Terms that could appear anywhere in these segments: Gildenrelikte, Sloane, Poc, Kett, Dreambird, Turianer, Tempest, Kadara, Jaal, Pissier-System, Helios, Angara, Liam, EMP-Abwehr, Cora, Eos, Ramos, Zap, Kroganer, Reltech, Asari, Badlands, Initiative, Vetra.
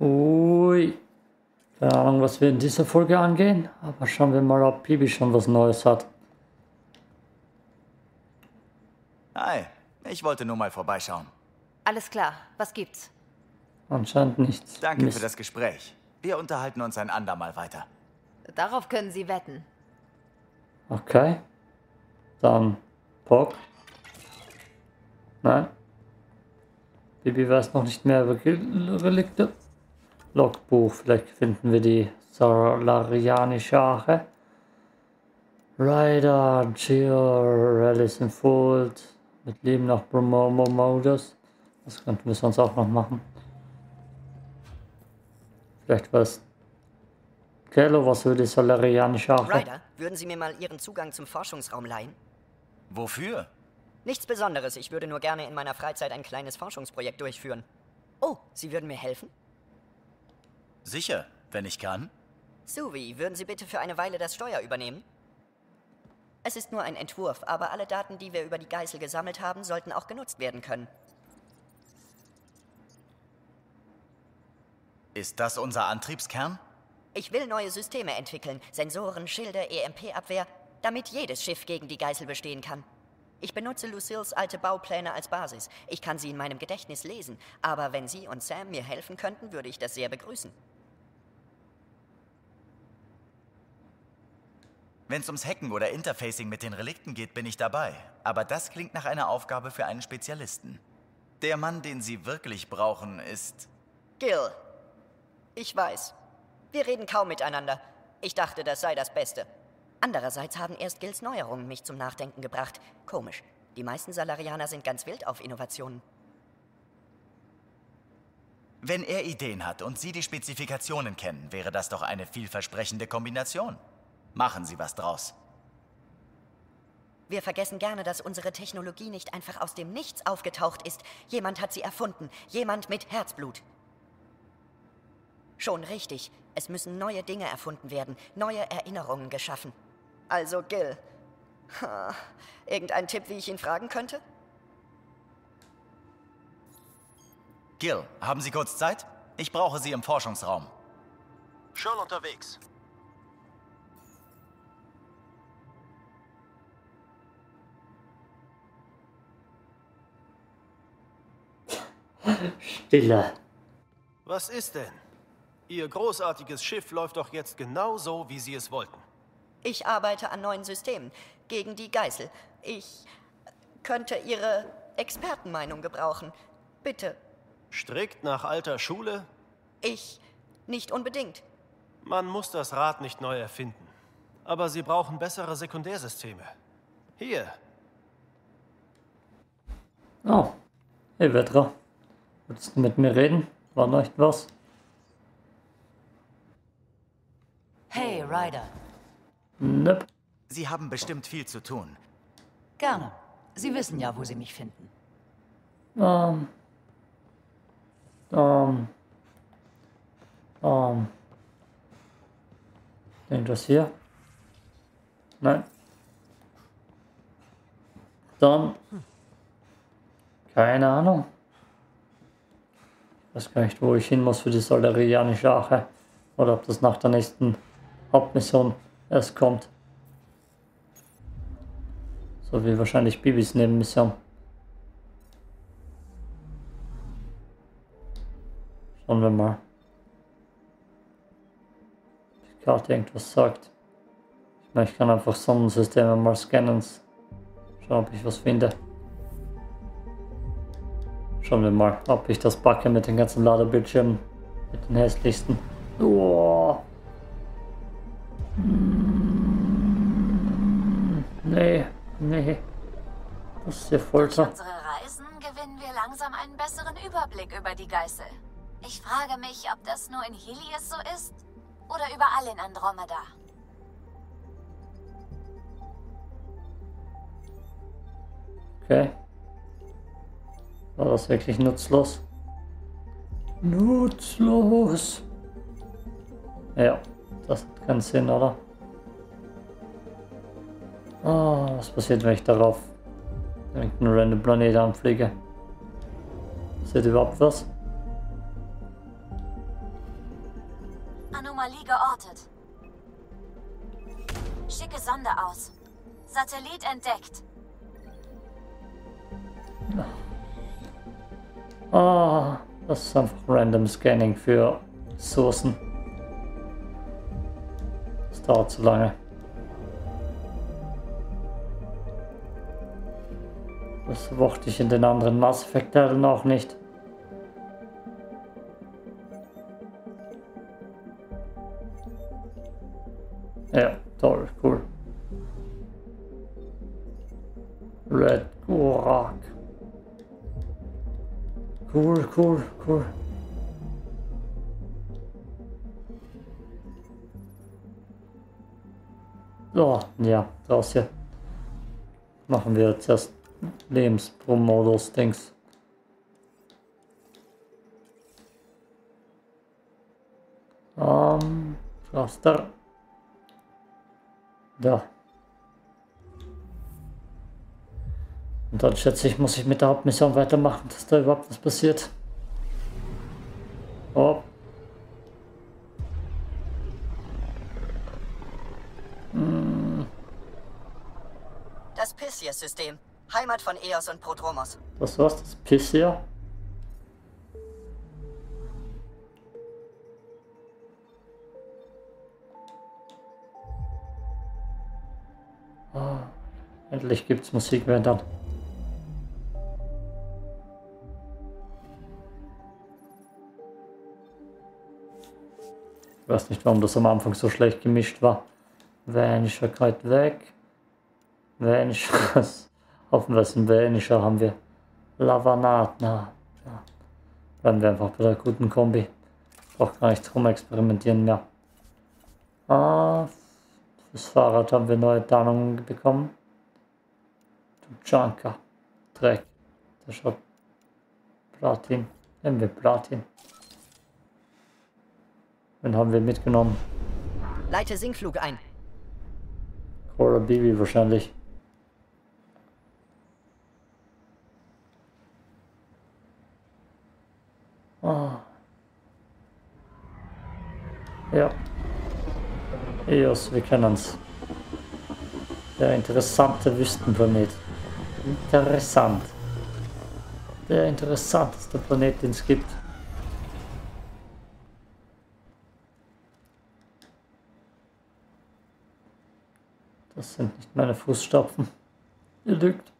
Ui. Keine Ahnung, was wir in dieser Folge angehen, aber schauen wir mal, ob Bibi schon was Neues hat. Hi, ich wollte nur mal vorbeischauen. Alles klar, was gibt's? Anscheinend nichts. Danke für das Gespräch. Wir unterhalten uns ein andermal weiter. Darauf können Sie wetten. Okay. Dann Poc. Nein. Bibi weiß noch nicht mehr über Gildenrelikte. Logbuch. Vielleicht finden wir die Salarianische Arche. Rider, Geo, Rallys in Voeld. Mit Leben nach Promo-Modus. Das könnten wir sonst auch noch machen. Vielleicht was. Kello, was würde die Salarianische Arche? Ryder, würden Sie mir mal Ihren Zugang zum Forschungsraum leihen? Wofür? Nichts Besonderes. Ich würde nur gerne in meiner Freizeit ein kleines Forschungsprojekt durchführen. Oh, Sie würden mir helfen? Sicher, wenn ich kann. Suvi, würden Sie bitte für eine Weile das Steuer übernehmen? Es ist nur ein Entwurf, aber alle Daten, die wir über die Geißel gesammelt haben, sollten auch genutzt werden können. Ist das unser Antriebskern? Ich will neue Systeme entwickeln, Sensoren, Schilder, EMP-Abwehr, damit jedes Schiff gegen die Geißel bestehen kann. Ich benutze Lucilles alte Baupläne als Basis. Ich kann sie in meinem Gedächtnis lesen, aber wenn Sie und Sam mir helfen könnten, würde ich das sehr begrüßen. Wenn es ums Hacken oder Interfacing mit den Relikten geht, bin ich dabei. Aber das klingt nach einer Aufgabe für einen Spezialisten. Der Mann, den Sie wirklich brauchen, ist... Gil. Ich weiß. Wir reden kaum miteinander. Ich dachte, das sei das Beste. Andererseits haben erst Gils Neuerungen mich zum Nachdenken gebracht. Komisch. Die meisten Salarianer sind ganz wild auf Innovationen. Wenn er Ideen hat und Sie die Spezifikationen kennen, wäre das doch eine vielversprechende Kombination. Machen Sie was draus. Wir vergessen gerne, dass unsere Technologie nicht einfach aus dem Nichts aufgetaucht ist. Jemand hat sie erfunden. Jemand mit Herzblut. Schon richtig. Es müssen neue Dinge erfunden werden. Neue Erinnerungen geschaffen. Also Gil. Irgendein Tipp, wie ich ihn fragen könnte? Gil, haben Sie kurz Zeit? Ich brauche Sie im Forschungsraum. Schon unterwegs. Stille. Was ist denn? Ihr großartiges Schiff läuft doch jetzt genau so, wie Sie es wollten. Ich arbeite an neuen Systemen gegen die Geißel. Ich könnte Ihre Expertenmeinung gebrauchen. Bitte. Strikt nach alter Schule? Ich nicht unbedingt. Man muss das Rad nicht neu erfinden. Aber Sie brauchen bessere Sekundärsysteme. Hier. Oh. Hey, Wetter. Willst du mit mir reden? War noch nicht was? Hey, Ryder. Nope. Sie haben bestimmt viel zu tun. Gerne. Sie wissen ja, wo Sie mich finden. Irgendwas hier? Nein. Dann. Keine Ahnung. Ich weiß gar nicht, wo ich hin muss für die Salarianische Arche. Oder ob das nach der nächsten Hauptmission erst kommt. So wie wahrscheinlich Bibis Nebenmission. Schauen wir mal. Die Karte irgendwas sagt. Ich meine, ich kann einfach Sonnensysteme mal scannen. Schauen, ob ich was finde. Schauen wir mal, ob ich das packe mit den ganzen Ladebildschirmen, mit den hässlichsten. Oh. Nee, nee. Das ist ja Folter. Durch unsere Reisen gewinnen wir langsam einen besseren Überblick über die Geißel. Ich frage mich, ob das nur in Helios so ist oder überall in Andromeda. Okay. War das wirklich nutzlos? Nutzlos! Ja, das hat keinen Sinn, oder? Oh, was passiert, wenn ich darauf irgendeinen random Planeten anfliege? Passiert überhaupt was? Anomalie geortet. Schicke Sonde aus. Satellit entdeckt. Ah, das ist einfach random Scanning für Ressourcen. Das dauert zu lange. Das wuchte ich in den anderen Mass Effect-Teilen auch nicht. Ja, toll, cool. Red Gorak. Cool, cool, cool. So, ja, das hier. Machen wir jetzt erst Lebenspromodus-Dings. Cluster. Da. Und dann schätze ich, muss ich mit der Hauptmission weitermachen, dass da überhaupt was passiert. Oh. Hm. Das Pissier-System. Heimat von Eos und Prodromos. Was war's, das Pissier? Ah, endlich gibt's Musik, wenn dann. Ich weiß nicht, warum das am Anfang so schlecht gemischt war. Vanischerkeit weg. Vanishers. Hoffen wir, es ein Vanisher haben wir. Lavanat, na. Ja. Bleiben wir einfach bei der guten Kombi. Braucht gar nichts rumexperimentieren mehr. Ah, fürs Fahrrad haben wir neue Tarnungen bekommen. Tujunka. Dreck. Da schaut. Platin. Nehmen wir Platin. Den haben wir mitgenommen. Leite Sinkflug ein. Cora Bibi wahrscheinlich. Ah. Ja. Eos, wir kennen's. Der interessante Wüstenplanet. Interessant. Der interessanteste Planet, den es gibt. Das sind nicht meine Fußstapfen. Ihr lügt.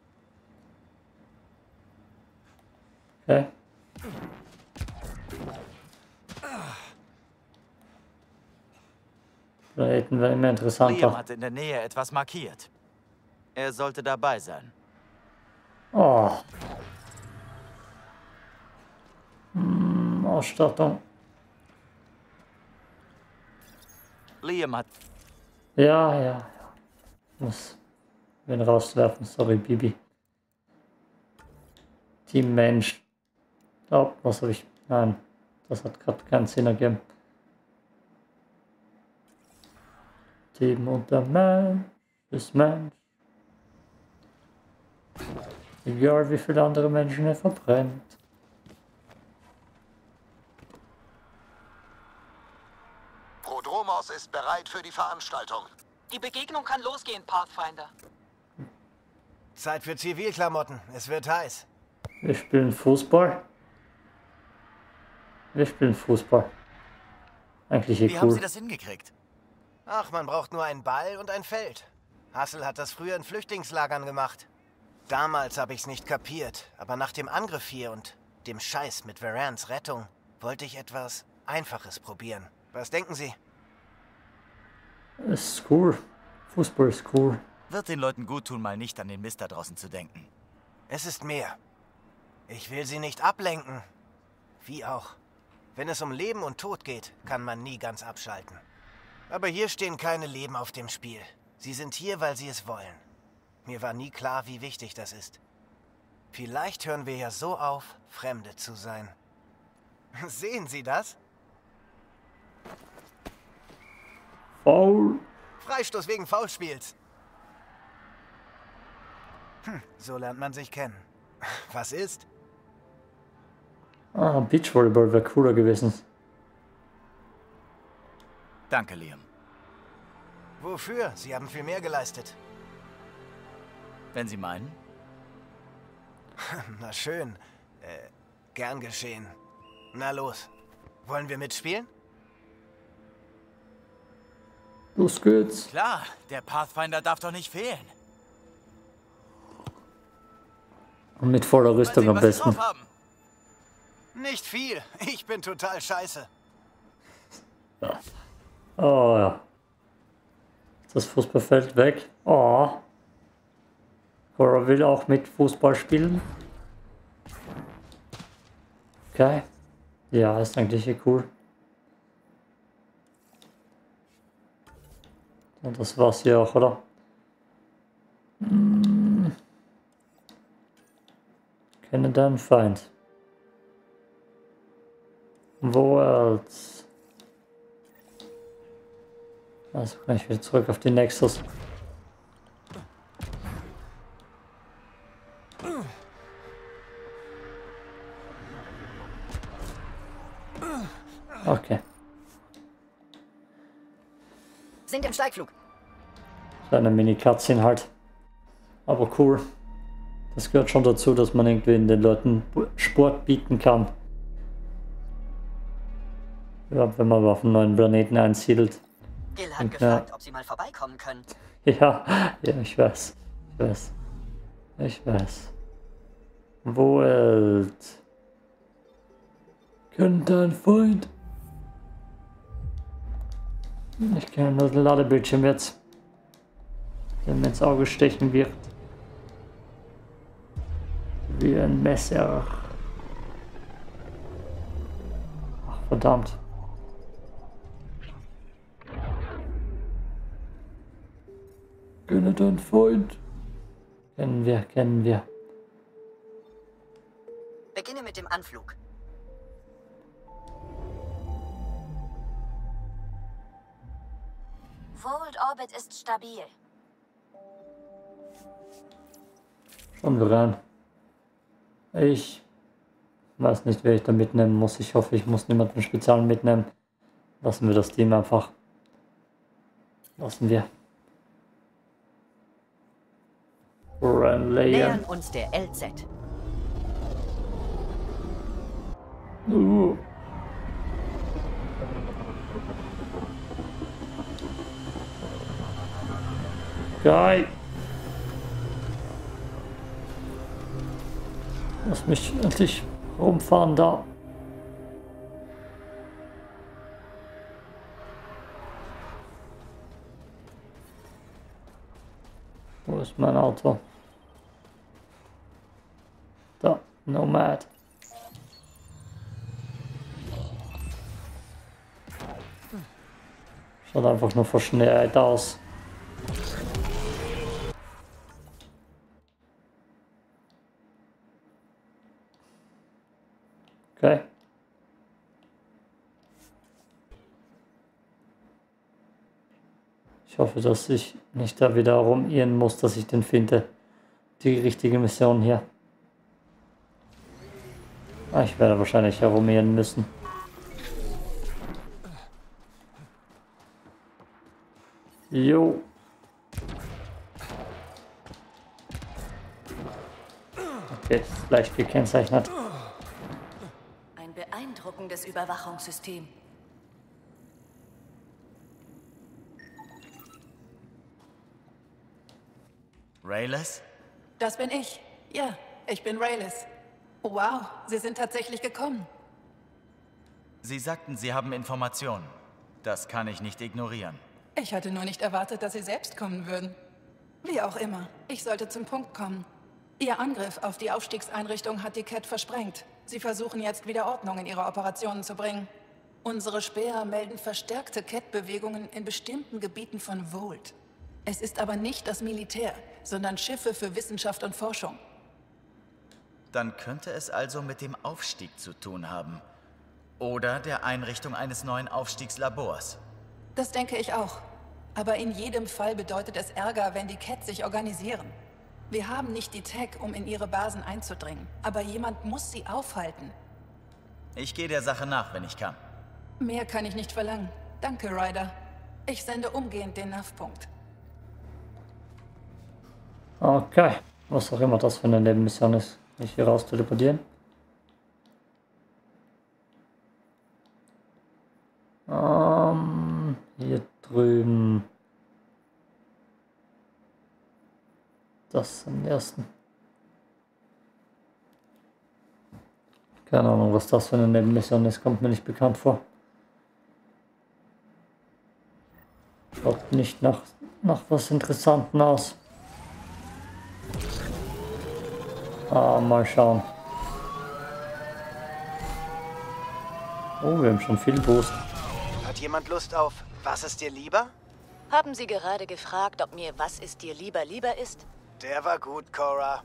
Okay. Planeten werden immer interessanter. Liam hat in der Nähe etwas markiert. Er sollte dabei sein. Oh. Ausstattung. Liam hat... Ja, ja, ja. Ich muss den rauswerfen. Sorry, Bibi. Team Mensch. Oh, was habe ich... Nein, das hat gerade keinen Sinn ergeben. Leben und der Mensch ist Mensch. Egal wie viele andere Menschen er verbrennt. Prodromos ist bereit für die Veranstaltung. Die Begegnung kann losgehen, Pathfinder. Zeit für Zivilklamotten. Es wird heiß. Wir spielen Fußball. Wir spielen Fußball. Eigentlich eh cool. Wie haben Sie das hingekriegt? Ach, man braucht nur einen Ball und ein Feld. Hassel hat das früher in Flüchtlingslagern gemacht. Damals habe ich es nicht kapiert, aber nach dem Angriff hier und dem Scheiß mit Verans Rettung wollte ich etwas Einfaches probieren. Was denken Sie? Ist cool. Fußball ist cool. Wird den Leuten gut tun, mal nicht an den Mist da draußen zu denken. Es ist mehr. Ich will sie nicht ablenken. Wie auch. Wenn es um Leben und Tod geht, kann man nie ganz abschalten. Aber hier stehen keine Leben auf dem Spiel. Sie sind hier, weil sie es wollen. Mir war nie klar, wie wichtig das ist. Vielleicht hören wir ja so auf, Fremde zu sein. Sehen Sie das? Foul. Freistoß wegen Foulspiels. Hm, so lernt man sich kennen. Was ist? Ah, Beachvolleyball wäre cooler gewesen. Danke, Liam. Wofür? Sie haben viel mehr geleistet. Wenn Sie meinen. Na schön. Gern geschehen. Na los. Wollen wir mitspielen? Los geht's. Klar, der Pathfinder darf doch nicht fehlen. Und mit voller Rüstung am besten. Nicht viel. Ich bin total scheiße. Ja. Oh ja. Das Fußballfeld weg. Oh. Cora will auch mit Fußball spielen. Okay. Ja, ist eigentlich cool. Und das war's hier auch, oder? Hm. Kenne deinen Feind. Voeld. Also kann ich wieder zurück auf die Nexus. Okay. Sind im Steigflug. So eine Mini-Cutscene halt. Aber cool. Das gehört schon dazu, dass man irgendwie den Leuten Sport bieten kann. Ich glaube, wenn man auf einen neuen Planeten einsiedelt. Gil hat gefragt, ob Sie mal vorbeikommen können. Ja, ja, ich weiß. Ich weiß. Ich weiß. Voeld. Kennt dein Freund. Ich kenne nur den Ladebildschirm jetzt. Der mir ins Auge stechen wird. Wie ein Messer. Ach, verdammt. Gönne deinen Freund. Kennen wir, kennen wir. Beginne mit dem Anflug. Voeld Orbit ist stabil. Schauen wir rein. Ich weiß nicht, wer ich da mitnehmen muss. Ich hoffe, ich muss niemanden Spezialen mitnehmen. Lassen wir das Team einfach. Lassen wir. Nähern uns der LZ. Geil. Lass mich endlich rumfahren da. Wo ist mein Auto? Da, Nomad. Schaut einfach nur verschneit aus. Okay. Ich hoffe, dass ich nicht da wieder rumirren muss, dass ich den finde. Die richtige Mission hier. Ich werde wahrscheinlich herumirren müssen. Jo. Okay, das ist leicht gekennzeichnet. Ein beeindruckendes Überwachungssystem. Rayless? Das bin ich. Ja, ich bin Rayless. Wow, Sie sind tatsächlich gekommen. Sie sagten, Sie haben Informationen. Das kann ich nicht ignorieren. Ich hatte nur nicht erwartet, dass Sie selbst kommen würden. Wie auch immer, ich sollte zum Punkt kommen. Ihr Angriff auf die Aufstiegseinrichtung hat die Kett versprengt. Sie versuchen jetzt wieder Ordnung in ihre Operationen zu bringen. Unsere Späher melden verstärkte Kett-Bewegungen in bestimmten Gebieten von Voeld. Es ist aber nicht das Militär, sondern Schiffe für Wissenschaft und Forschung. Dann könnte es also mit dem Aufstieg zu tun haben. Oder der Einrichtung eines neuen Aufstiegslabors. Das denke ich auch. Aber in jedem Fall bedeutet es Ärger, wenn die Kett sich organisieren. Wir haben nicht die Tech, um in ihre Basen einzudringen. Aber jemand muss sie aufhalten. Ich gehe der Sache nach, wenn ich kann. Mehr kann ich nicht verlangen. Danke, Ryder. Ich sende umgehend den NAV-Punkt. Okay. Was auch immer das für eine Nebenmission ist. Mich hier raus teleportieren. Hier drüben. Das am ersten. Keine Ahnung, was das für eine Nebenmission ist, kommt mir nicht bekannt vor. Schaut nicht nach was Interessantem aus. Mal schauen. Oh, wir haben schon viel Boost. Hat jemand Lust auf Was ist dir lieber? Haben Sie gerade gefragt, ob mir Was ist dir lieber ist? Der war gut, Cora.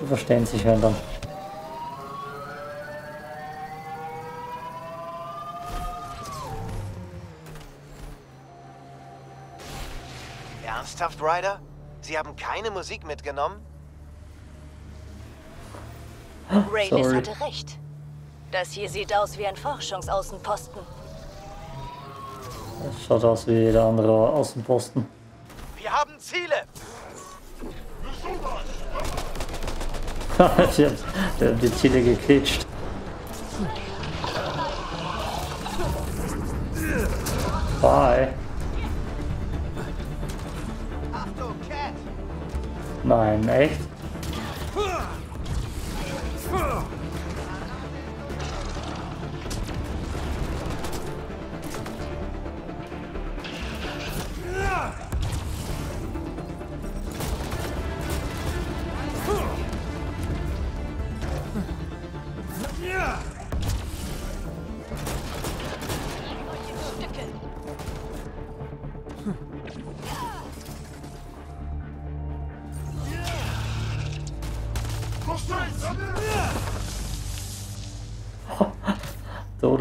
Die verstehen sich halt dann. Ernsthaft, Ryder? Sie haben keine Musik mitgenommen? Raylis hatte recht. Das hier sieht aus wie ein Forschungsaußenposten. Das schaut aus wie jeder andere Außenposten. Wir haben Ziele! Wir haben die Ziele geklitscht. Bye. Nein, echt?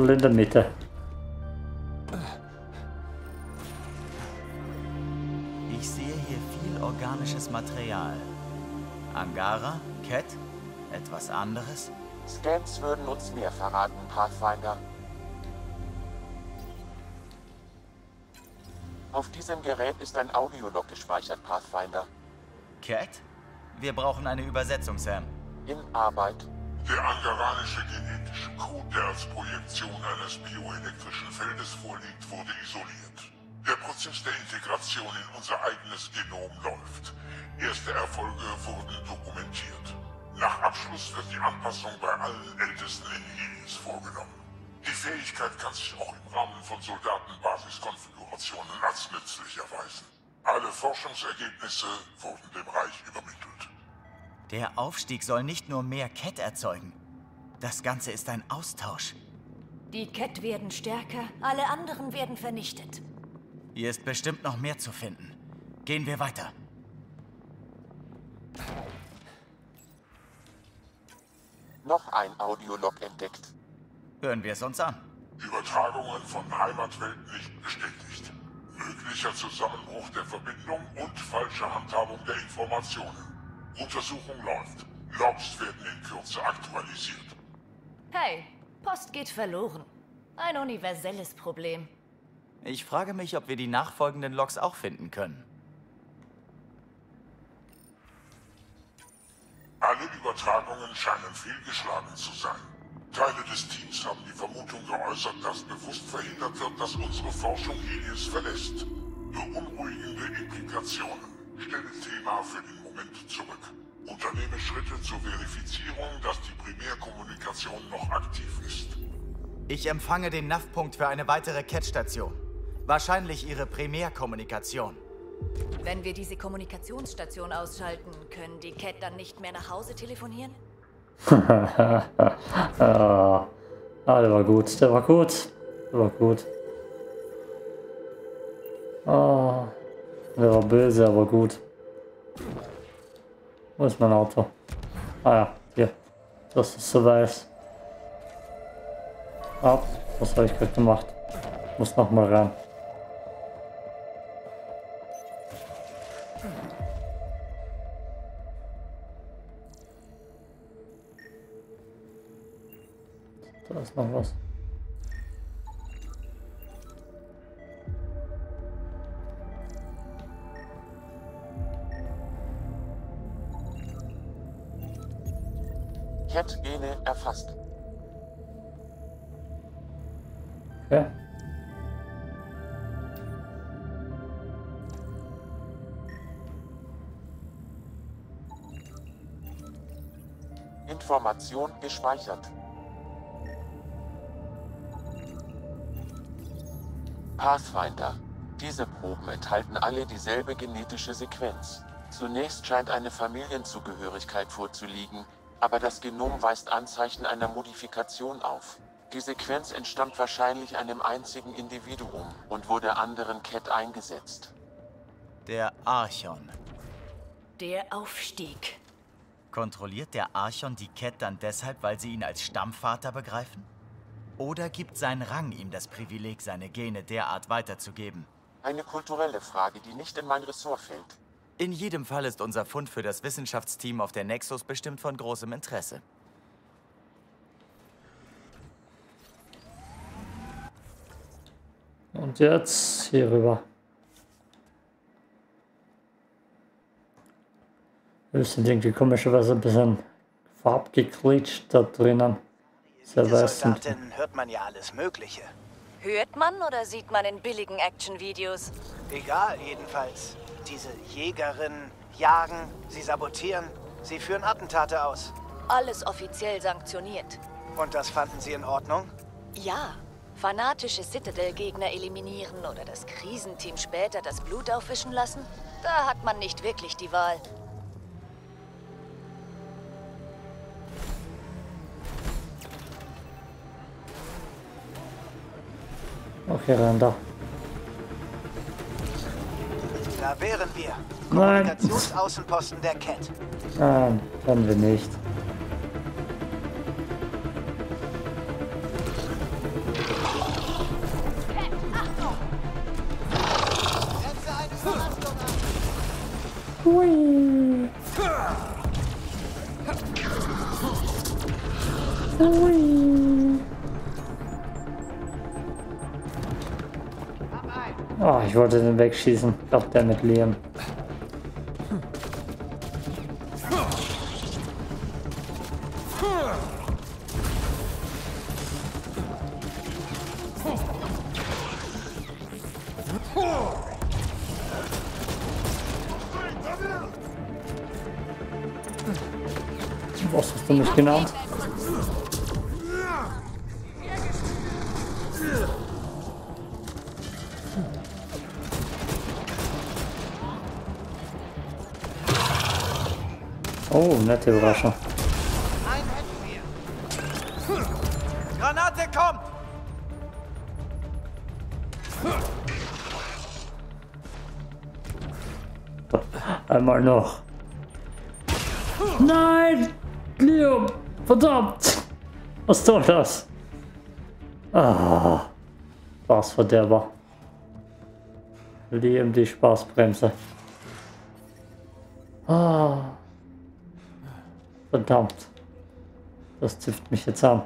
In der Mitte. Ich sehe hier viel organisches Material. Angara, Kett, etwas anderes? Scans würden uns mehr verraten, Pathfinder. Auf diesem Gerät ist ein Audiolog gespeichert, Pathfinder. Kett? Wir brauchen eine Übersetzung, Sam. In Arbeit. Der angaranische genetische Code, der als Projektion eines bioelektrischen Feldes vorliegt, wurde isoliert. Der Prozess der Integration in unser eigenes Genom läuft. Erste Erfolge wurden dokumentiert. Nach Abschluss wird die Anpassung bei allen Ältesten in Helios vorgenommen. Die Fähigkeit kann sich auch im Rahmen von Soldatenbasiskonfigurationen als nützlich erweisen. Alle Forschungsergebnisse wurden dem Reich übermittelt. Der Aufstieg soll nicht nur mehr Kett erzeugen. Das Ganze ist ein Austausch. Die Kett werden stärker, alle anderen werden vernichtet. Hier ist bestimmt noch mehr zu finden. Gehen wir weiter. Noch ein Audiolog entdeckt. Hören wir es uns an. Übertragungen von Heimatwelt nicht bestätigt. Möglicher Zusammenbruch der Verbindung und falsche Handhabung der Informationen. Untersuchung läuft. Logs werden in Kürze aktualisiert. Hey, Post geht verloren. Ein universelles Problem. Ich frage mich, ob wir die nachfolgenden Logs auch finden können. Alle Übertragungen scheinen fehlgeschlagen zu sein. Teile des Teams haben die Vermutung geäußert, dass bewusst verhindert wird, dass unsere Forschung Helios verlässt. Beunruhigende Implikationen. Stelle Thema für den Moment zurück. Unternehme Schritte zur Verifizierung, dass die Primärkommunikation noch aktiv ist. Ich empfange den NAV-Punkt für eine weitere Kett-Station. Wahrscheinlich ihre Primärkommunikation. Wenn wir diese Kommunikationsstation ausschalten, können die Kett dann nicht mehr nach Hause telefonieren? Der war gut, der war gut. Der war gut. Der war böse, aber gut. Wo ist mein Auto? Ja, hier. Das ist so weiß. Was habe ich gerade gemacht? Muss noch mal rein. Da ist noch was. Kett-Gene erfasst. Ja. Information gespeichert. Pathfinder. Diese Proben enthalten alle dieselbe genetische Sequenz. Zunächst scheint eine Familienzugehörigkeit vorzuliegen, aber das Genom weist Anzeichen einer Modifikation auf. Die Sequenz entstammt wahrscheinlich einem einzigen Individuum und wurde anderen Kett eingesetzt. Der Archon. Der Aufstieg. Kontrolliert der Archon die Kett dann deshalb, weil sie ihn als Stammvater begreifen? Oder gibt sein Rang ihm das Privileg, seine Gene derart weiterzugeben? Eine kulturelle Frage, die nicht in mein Ressort fällt. In jedem Fall ist unser Fund für das Wissenschaftsteam auf der Nexus bestimmt von großem Interesse. Und jetzt hier rüber. Das sind irgendwie komischerweise ein bisschen farbgekretscht da drinnen. Diese Soldaten hört man ja alles Mögliche. Hört man oder sieht man in billigen Action-Videos? Egal, jedenfalls. Diese Jägerinnen jagen, sie sabotieren, sie führen Attentate aus. Alles offiziell sanktioniert. Und das fanden Sie in Ordnung? Ja. Fanatische Citadel-Gegner eliminieren oder das Krisenteam später das Blut aufwischen lassen? Da hat man nicht wirklich die Wahl. Okay, rein da. Da wären wir. Nein. Kommunikationsaußenposten der Kett. Nein, können wir nicht. Hui. Hui. Oh, ich wollte den wegschießen. Doch, der mit Liam. Genau. Oh, nette Überraschung. Granate kommt! Einmal noch. Nein! Liam, verdammt! Was soll das? Ah, Spaßverderber. Liam, die Spaßbremse. Ah, verdammt. Das zipft mich jetzt an.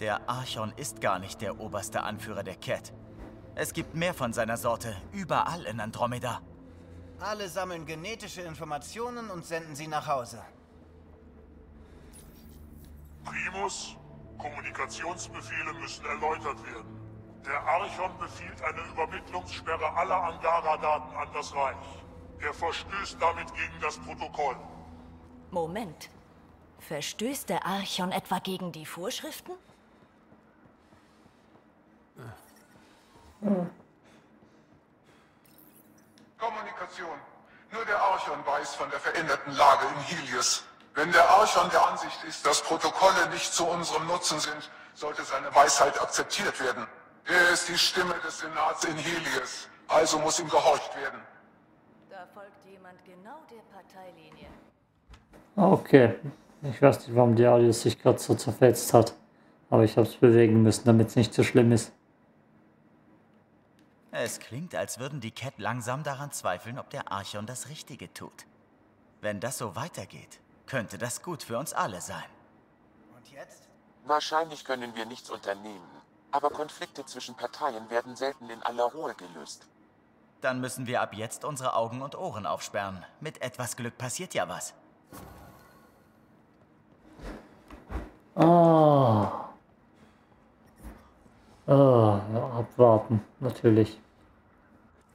Der Archon ist gar nicht der oberste Anführer der Kett. Es gibt mehr von seiner Sorte, überall in Andromeda. Alle sammeln genetische Informationen und senden sie nach Hause. Primus, Kommunikationsbefehle müssen erläutert werden. Der Archon befiehlt eine Übermittlungssperre aller Angara-Daten an das Reich. Er verstößt damit gegen das Protokoll. Moment. Verstößt der Archon etwa gegen die Vorschriften? Hm. Kommunikation. Nur der Archon weiß von der veränderten Lage in Helios. Wenn der Archon der Ansicht ist, dass Protokolle nicht zu unserem Nutzen sind, sollte seine Weisheit akzeptiert werden. Er ist die Stimme des Senats in Helios, also muss ihm gehorcht werden. Da folgt jemand genau der Parteilinie. Okay. Ich weiß nicht, warum die Alias sich gerade so zerfetzt hat. Aber ich habe es bewegen müssen, damit es nicht so schlimm ist. Es klingt, als würden die Kett langsam daran zweifeln, ob der Archon das Richtige tut. Wenn das so weitergeht, könnte das gut für uns alle sein. Und jetzt? Wahrscheinlich können wir nichts unternehmen, aber Konflikte zwischen Parteien werden selten in aller Ruhe gelöst. Dann müssen wir ab jetzt unsere Augen und Ohren aufsperren. Mit etwas Glück passiert ja was. Ah. Ah, ja, abwarten, natürlich.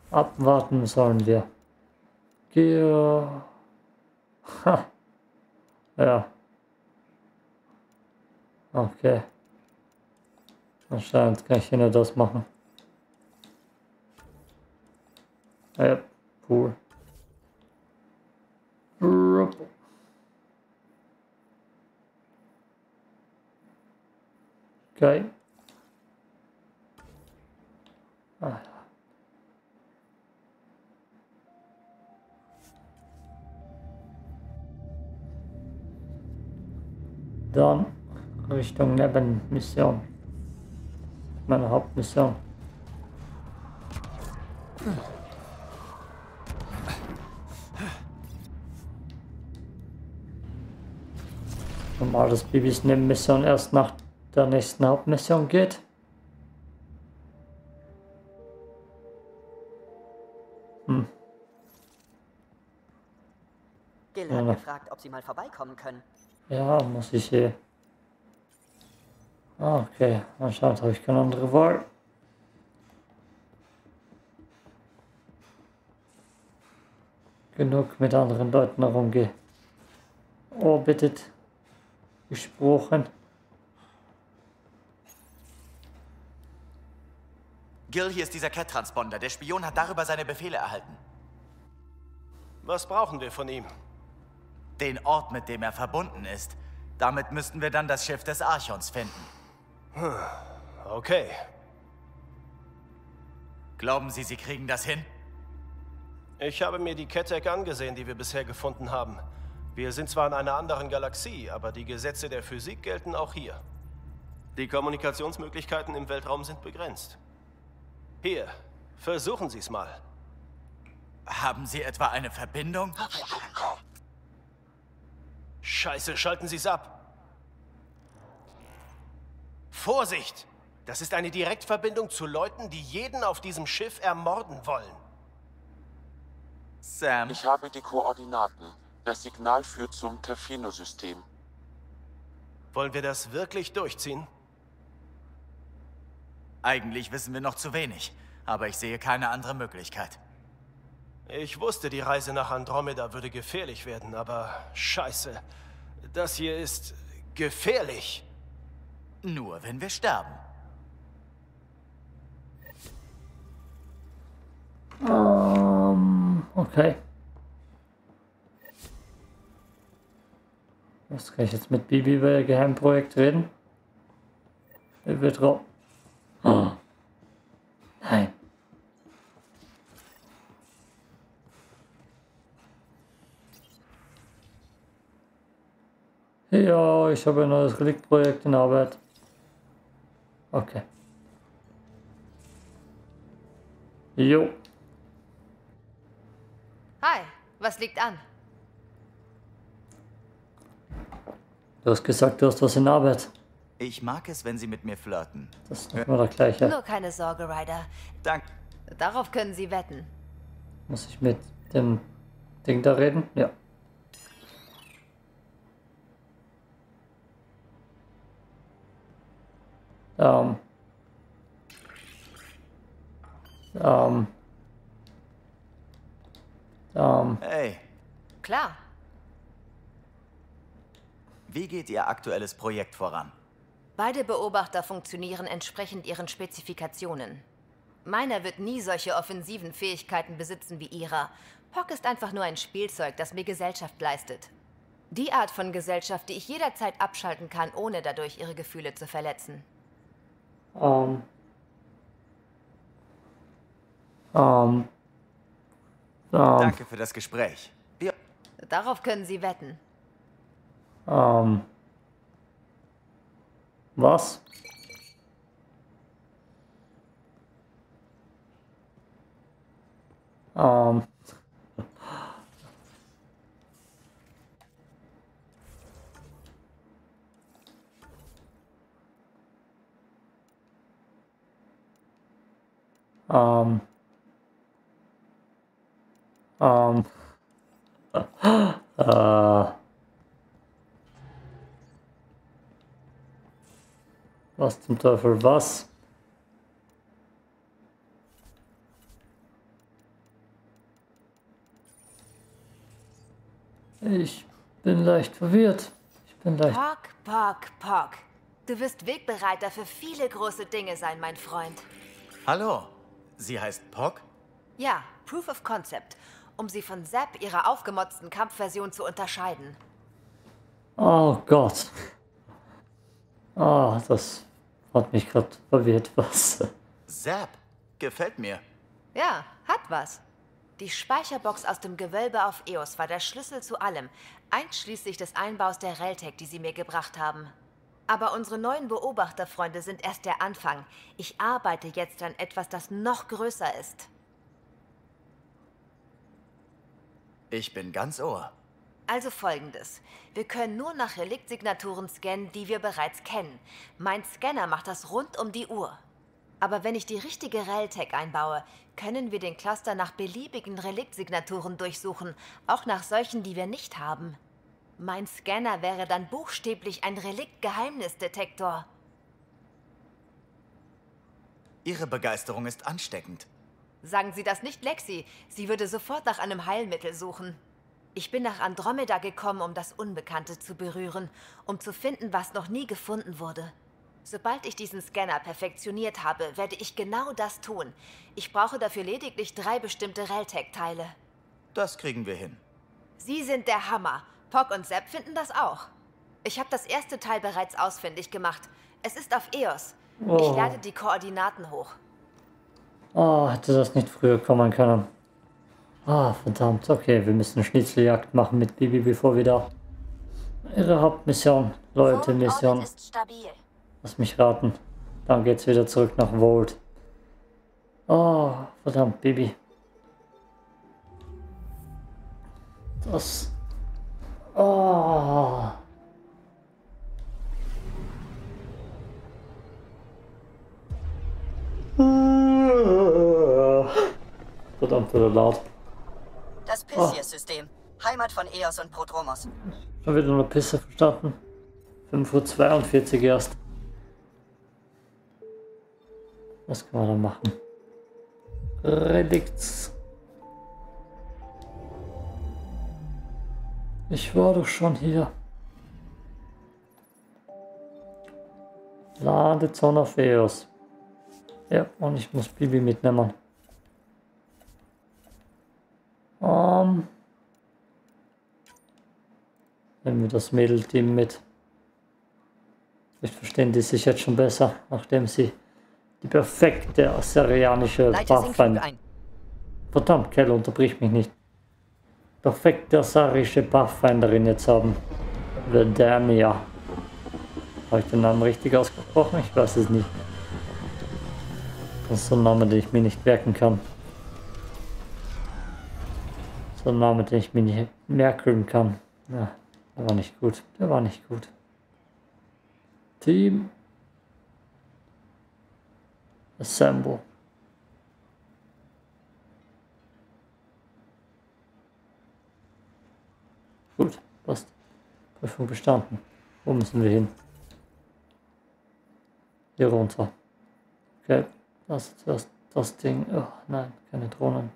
Abwarten sollen wir. Geh. Ha. Ja. Okay. Anscheinend kann ich hier nur das machen. Ja, cool. Okay. Ah. Dann Richtung Nebenmission. Meine Hauptmission. Normal, dass Bibis Nebenmission erst nach der nächsten Hauptmission geht. Hm. Gil hat gefragt, ob sie mal vorbeikommen können. Ja, muss ich hier. Okay, anscheinend habe ich keine andere Wahl. Genug mit anderen Leuten herumgeorbitet, gesprochen. Gil, hier ist dieser Kett-Transponder. Der Spion hat darüber seine Befehle erhalten. Was brauchen wir von ihm? Den Ort, mit dem er verbunden ist. Damit müssten wir dann das Schiff des Archons finden. Hm, okay. Glauben Sie, Sie kriegen das hin? Ich habe mir die Kett-Tech angesehen, die wir bisher gefunden haben. Wir sind zwar in einer anderen Galaxie, aber die Gesetze der Physik gelten auch hier. Die Kommunikationsmöglichkeiten im Weltraum sind begrenzt. Hier, versuchen Sie es mal. Haben Sie etwa eine Verbindung? Scheiße, schalten Sie es ab. Vorsicht! Das ist eine Direktverbindung zu Leuten, die jeden auf diesem Schiff ermorden wollen. Sam. Ich habe die Koordinaten. Das Signal führt zum Terfino-System. Wollen wir das wirklich durchziehen? Eigentlich wissen wir noch zu wenig, aber ich sehe keine andere Möglichkeit. Ich wusste, die Reise nach Andromeda würde gefährlich werden, aber scheiße, das hier ist gefährlich. Nur wenn wir sterben. Okay. Was kann ich jetzt mit Bibi über ihr Geheimprojekt reden? Er wird drauf. Oh. Nein. Ja, ich habe ein neues Reliktprojekt in Arbeit. Okay. Jo. Hi, was liegt an? Du hast gesagt, du hast was in Arbeit. Ich mag es, wenn Sie mit mir flirten. Das ist immer das Gleiche. Nur keine Sorge, Ryder. Danke. Darauf können Sie wetten. Muss ich mit dem Ding da reden? Ja. Hey. Klar. Wie geht Ihr aktuelles Projekt voran? Beide Beobachter funktionieren entsprechend ihren Spezifikationen. Meiner wird nie solche offensiven Fähigkeiten besitzen wie ihrer. Poc ist einfach nur ein Spielzeug, das mir Gesellschaft leistet. Die Art von Gesellschaft, die ich jederzeit abschalten kann, ohne dadurch ihre Gefühle zu verletzen. Danke für das Gespräch. Wir Darauf können Sie wetten. Was? Was zum Teufel was? Ich bin leicht verwirrt. Poc. Du wirst Wegbereiter für viele große Dinge sein, mein Freund. Hallo. Sie heißt Poc? Ja, Proof of Concept, um sie von Zap, ihrer aufgemotzten Kampfversion, zu unterscheiden. Oh Gott. Ah, das hat mich gerade verwirrt, was. Zap, gefällt mir. Ja, hat was. Die Speicherbox aus dem Gewölbe auf Eos war der Schlüssel zu allem, einschließlich des Einbaus der Reltech, die sie mir gebracht haben. Aber unsere neuen Beobachterfreunde sind erst der Anfang. Ich arbeite jetzt an etwas, das noch größer ist. Ich bin ganz Ohr. Also folgendes. Wir können nur nach Relikt-Signaturen scannen, die wir bereits kennen. Mein Scanner macht das rund um die Uhr. Aber wenn ich die richtige Reltech einbaue, können wir den Cluster nach beliebigen Relikt-Signaturen durchsuchen, auch nach solchen, die wir nicht haben. Mein Scanner wäre dann buchstäblich ein Relikt-Geheimnisdetektor. Ihre Begeisterung ist ansteckend. Sagen Sie das nicht, Lexi. Sie würde sofort nach einem Heilmittel suchen. Ich bin nach Andromeda gekommen, um das Unbekannte zu berühren, um zu finden, was noch nie gefunden wurde. Sobald ich diesen Scanner perfektioniert habe, werde ich genau das tun. Ich brauche dafür lediglich 3 bestimmte Reltech-Teile. Das kriegen wir hin. Sie sind der Hammer. Poc und Zap finden das auch. Ich habe das erste Teil bereits ausfindig gemacht. Es ist auf Eos. Oh. Ich lade die Koordinaten hoch. Oh, hätte das nicht früher kommen können. Ah, verdammt. Okay, wir müssen Schnitzeljagd machen mit Bibi, bevor wir da... Ihre Hauptmission. Leute, Mission. Lass mich raten. Dann geht's wieder zurück nach Voeld. Oh, verdammt, Bibi. Das... Oh. Verdammt, wieder laut. Das Pissier-System. Heimat von Eos und Prodromos. Schon wieder nur Pisse verstanden. 5:42 Uhr erst. Was kann man da machen? Relikts. Ich war doch schon hier. Ladezone auf Eos. Ja, und ich muss Bibi mitnehmen. Nehmen wir das Mädelteam mit. Vielleicht verstehen die sich jetzt schon besser, nachdem sie die perfekte salarianische Pathfinder... Verdammt, Kell, unterbrich mich nicht. Perfekte sarische Pathfinderin jetzt haben. Verdamia. Habe ich den Namen richtig ausgesprochen? Ich weiß es nicht. Das ist so ein Name, den ich mir nicht merken kann. So ein Name, den ich mir nicht merken kann. Ja, der war nicht gut. Team. Assemble. Gut, passt. Prüfung bestanden. Wo müssen wir hin? Hier runter. Okay, das Ding. Oh nein, keine Drohnen.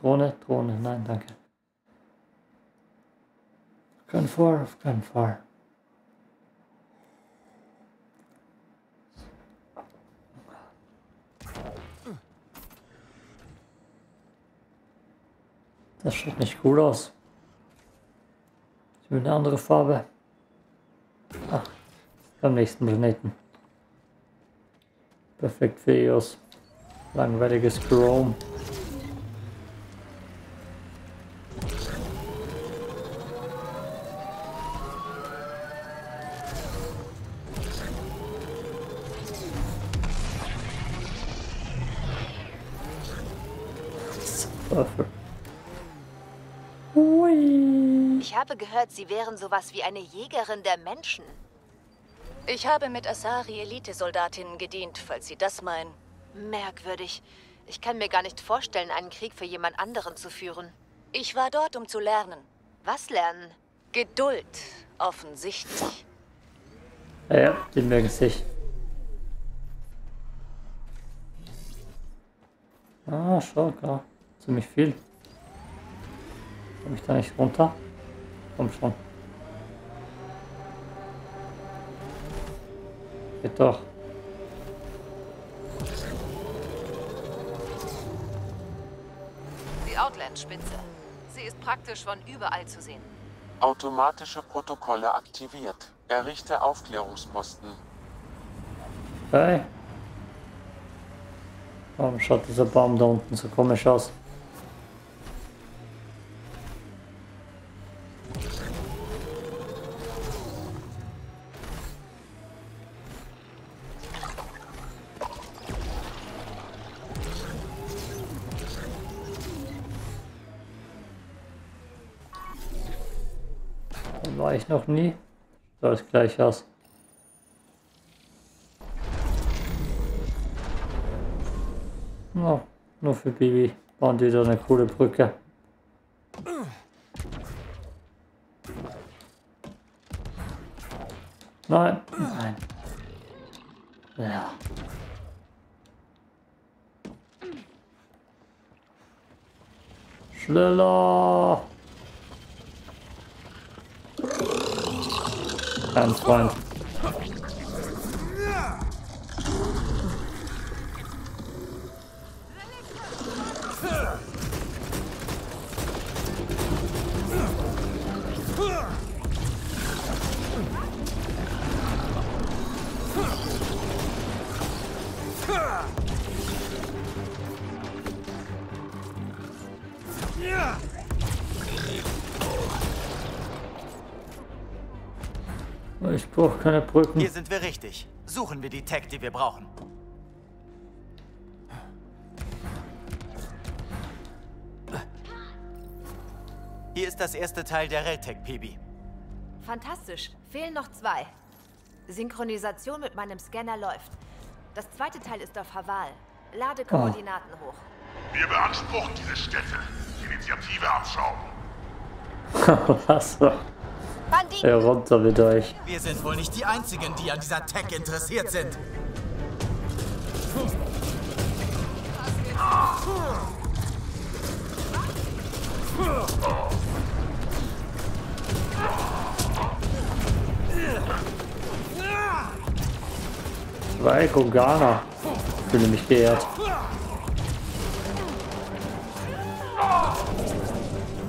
Drohne, nein, danke. Kein Fall, auf keinen Fall. Das sieht nicht cool aus. Ich will eine andere Farbe. Ach, beim nächsten Planeten. Perfekt für Eos. Langweiliges Chrome. Ich habe gehört, Sie wären sowas wie eine Jägerin der Menschen. Ich habe mit Asari-Elite-Soldatinnen gedient, falls Sie das meinen. Merkwürdig. Ich kann mir gar nicht vorstellen, einen Krieg für jemand anderen zu führen. Ich war dort, um zu lernen. Was lernen? Geduld, offensichtlich. Ja, die mögen sich. Ah, schon klar. Ziemlich viel. Komme ich da nicht runter? Komm schon. Geht doch. Die Outland-Spitze. Sie ist praktisch von überall zu sehen. Automatische Protokolle aktiviert. Errichte Aufklärungsposten. Hey. Okay. Warum schaut dieser Baum da unten so komisch aus? Da war ich noch nie. Schaut gleich aus. Oh, nur für Bibi bauen die da eine coole Brücke. Nein, nein. Ja. Schneller! Kein Freund. Ich brauche keine Brücken. Hier sind wir richtig. Suchen wir die Tech, die wir brauchen. Hier ist das erste Teil der Reltech, Pibi. Fantastisch. Fehlen noch zwei. Synchronisation mit meinem Scanner läuft. Das zweite Teil ist auf Haval. Lade Koordinaten hoch. Wir beanspruchen diese Städte. Initiative abschrauben. Was? Ja, runter mit euch. Wir sind wohl nicht die Einzigen, die an dieser Tech interessiert sind. Zwei Kroganer. Ich fühle mich geehrt.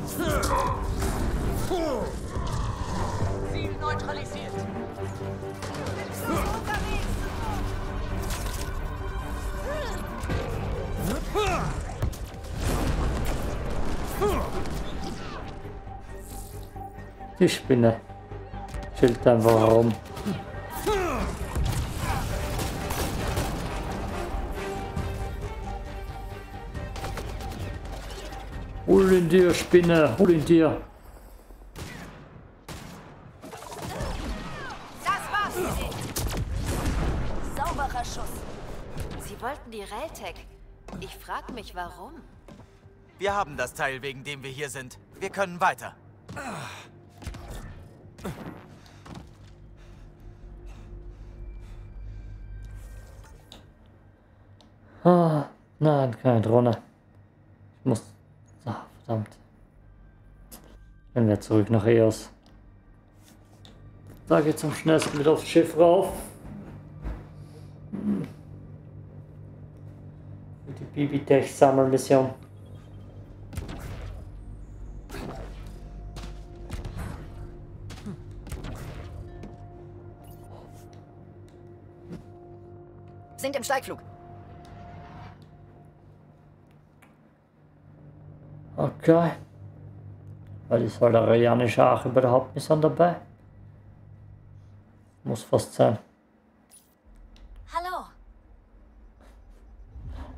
Ziel neutralisiert. Die Spinne chillt einfach herum. Hol ihn dir, Spinne, hol ihn dir. Das war's. Sauberer Schuss. Sie wollten die Reltech. Ich frag mich, warum. Wir haben das Teil, wegen dem wir hier sind. Wir können weiter. Ah, nein, keine Drohne. Ich muss... Verdammt. Dann wir zurück nach Eos. Da geht's am schnellsten mit aufs Schiff rauf. Die Bibi-Tech-Sammelmission. Sind im Steigflug. Okay. Weil die Salarianische Arche überhaupt nicht dabei. Muss fast sein. Hallo.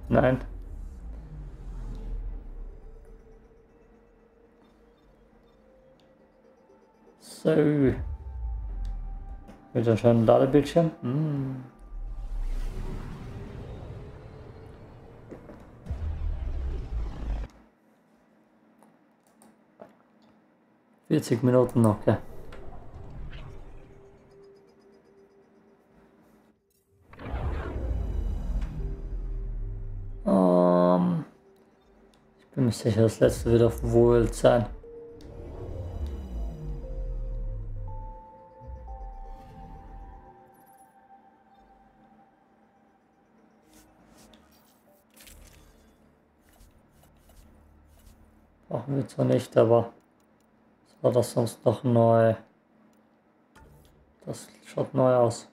Nein. So. Wieder schon ein Ladebildschirm. 40 Minuten noch, ja. Ich bin mir sicher, das letzte wird auf Voeld sein. Brauchen wir zwar nicht, aber was war das sonst noch neu? Das schaut neu aus.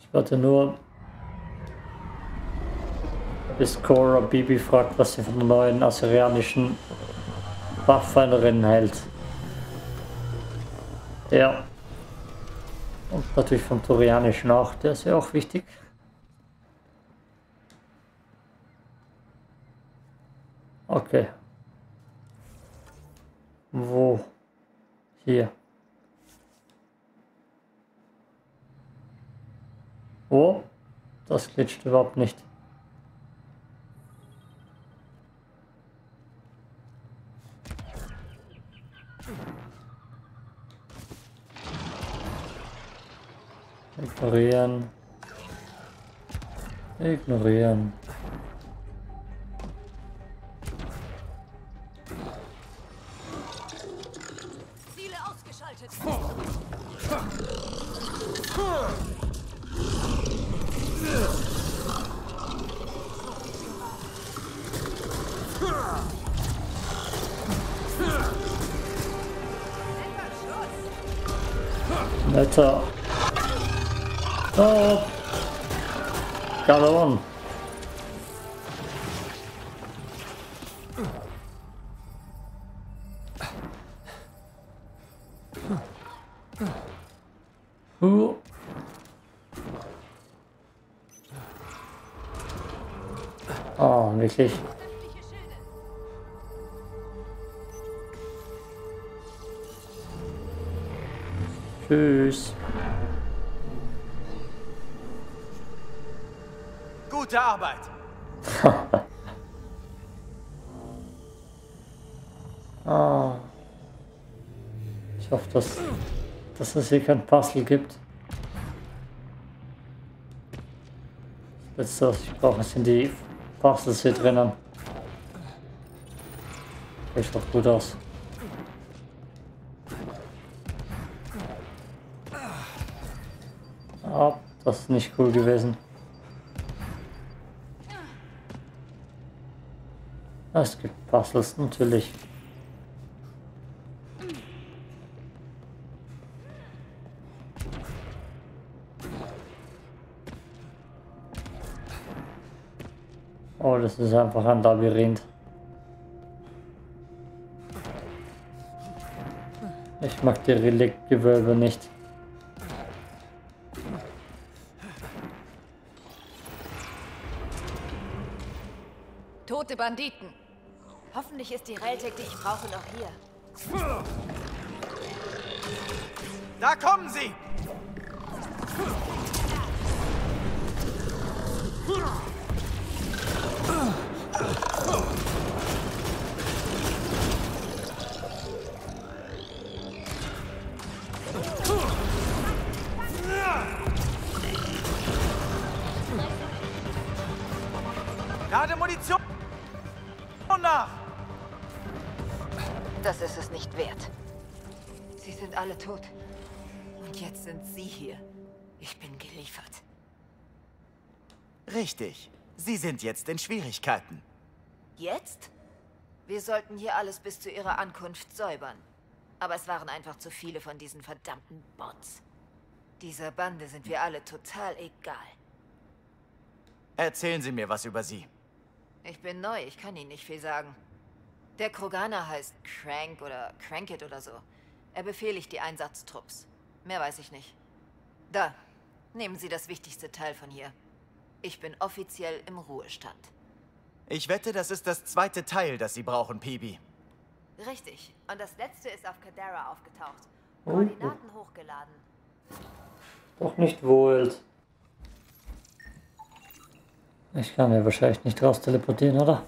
Ich warte nur, bis Cora Bibi fragt, was sie von der neuen assyrianischen Pathfinderin hält. Ja. Und natürlich vom Turianischen auch, der ist ja auch wichtig. Okay. Wo? Hier. Oh, das glitscht überhaupt nicht. Ignorieren. Ignorieren. Ziele ausgeschaltet. Netter. Oh! Kadara! Oh, wirklich. Tschüss. Gute Arbeit. Ah. Ich hoffe, dass es hier kein Puzzle gibt. Das Letzte, was ich brauche, sind die Puzzles hier drinnen. Sieht doch gut aus. Ah, das ist nicht cool gewesen. Es gibt Puzzles, natürlich. Oh, das ist einfach ein Labyrinth. Ich mag die Reliktgewölbe nicht. Tote Banditen. Hoffentlich ist die Reltech, die ich brauche, noch hier. Da kommen sie! Lade Munition nach! Das ist es nicht wert. Sie sind alle tot. Und jetzt sind Sie hier. Ich bin geliefert. Richtig. Sie sind jetzt in Schwierigkeiten. Jetzt? Wir sollten hier alles bis zu Ihrer Ankunft säubern. Aber es waren einfach zu viele von diesen verdammten Bots. Dieser Bande sind wir alle total egal. Erzählen Sie mir was über sie. Ich bin neu, ich kann Ihnen nicht viel sagen. Der Kroganer heißt Crank oder Crankit oder so. Er befehligt die Einsatztrupps. Mehr weiß ich nicht. Da, nehmen Sie das wichtigste Teil von hier. Ich bin offiziell im Ruhestand. Ich wette, das ist das zweite Teil, das Sie brauchen, Peeby. Richtig. Und das letzte ist auf Kadara aufgetaucht. Koordinaten hochgeladen. Doch nicht Voeld. Ich kann mir wahrscheinlich nicht raus teleportieren, oder?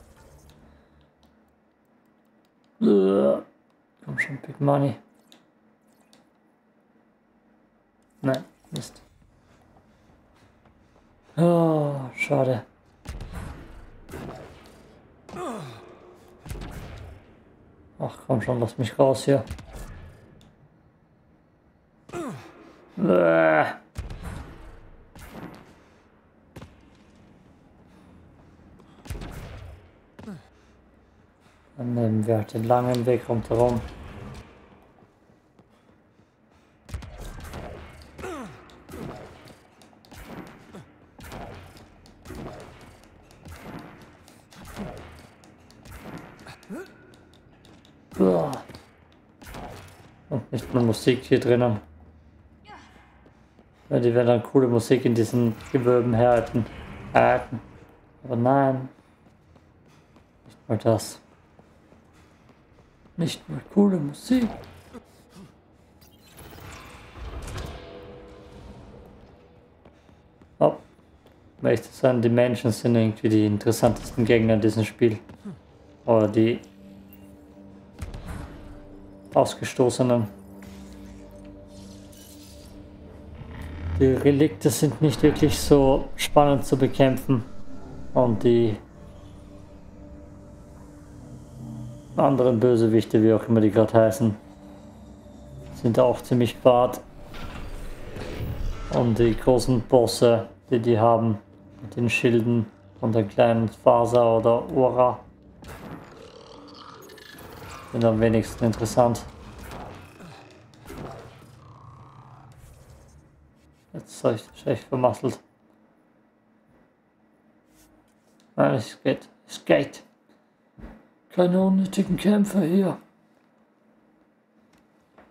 Komm schon, Big Money. Nein, Mist. Oh, schade. Ach komm schon, lass mich raus hier. Bäh. Dann nehmen wir halt den langen Weg rundherum. Und nicht nur Musik hier drinnen. Weil die werden dann coole Musik in diesen Gewölben herhalten. Aber nein. Nicht mal das. Nicht mal coole Musik. Oh. Um ehrlich zu sein, die Menschen sind irgendwie die interessantesten Gegner in diesem Spiel. Oder die Ausgestoßenen. Die Relikte sind nicht wirklich so spannend zu bekämpfen und die anderen Bösewichte, wie auch immer die gerade heißen, sind auch ziemlich fad. Und die großen Bosse, die haben, mit den Schilden und der kleinen Faser oder Aura, sind am wenigsten interessant. Jetzt habe ich schlecht vermasselt. Nein, es geht. Es geht. Keine unnötigen Kämpfe hier.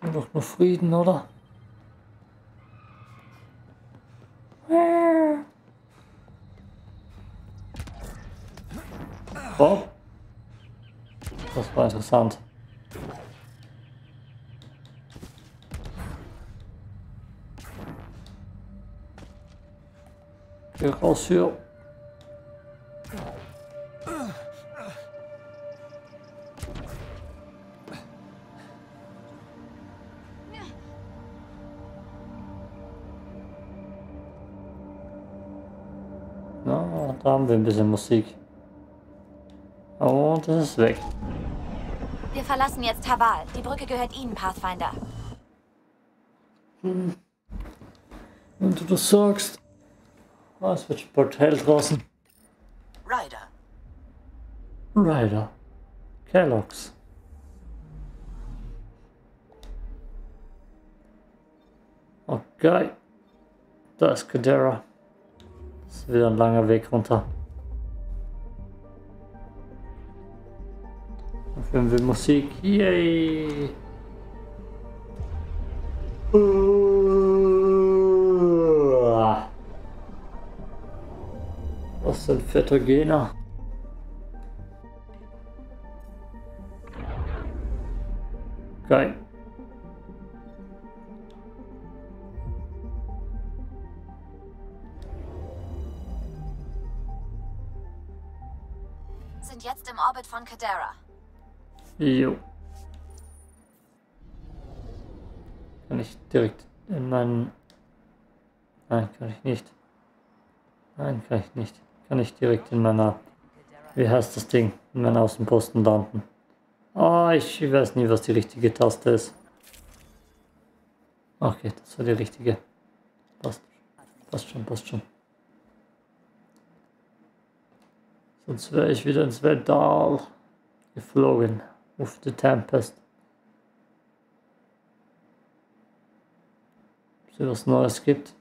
Und doch nur Frieden, oder? Oh. Das war interessant. Geh raus hier. Na, da haben wir ein bisschen Musik. Und es ist weg. Wir verlassen jetzt Jaal. Die Brücke gehört Ihnen, Pathfinder. Hm. Wenn du das sagst. Oh, es wird bald hell draußen. Ryder. Kellogg's. Okay. Da ist Kadara. Das ist wieder ein langer Weg runter. Dann hören wir Musik. Yay! Was ein fetter Gena. Geil. Sind jetzt im Orbit von Kadara. Jo. Kann ich direkt in meinen... Nein, kann ich nicht. Nein, kann ich nicht. Kann ich direkt in meiner, wie heißt das Ding, in meinen Außenposten landen. Oh, ich weiß nie, was die richtige Taste ist. Okay, das war die richtige. Passt schon. Sonst wäre ich wieder ins Weltall geflogen. Auf die Tempest. Ob es was Neues gibt.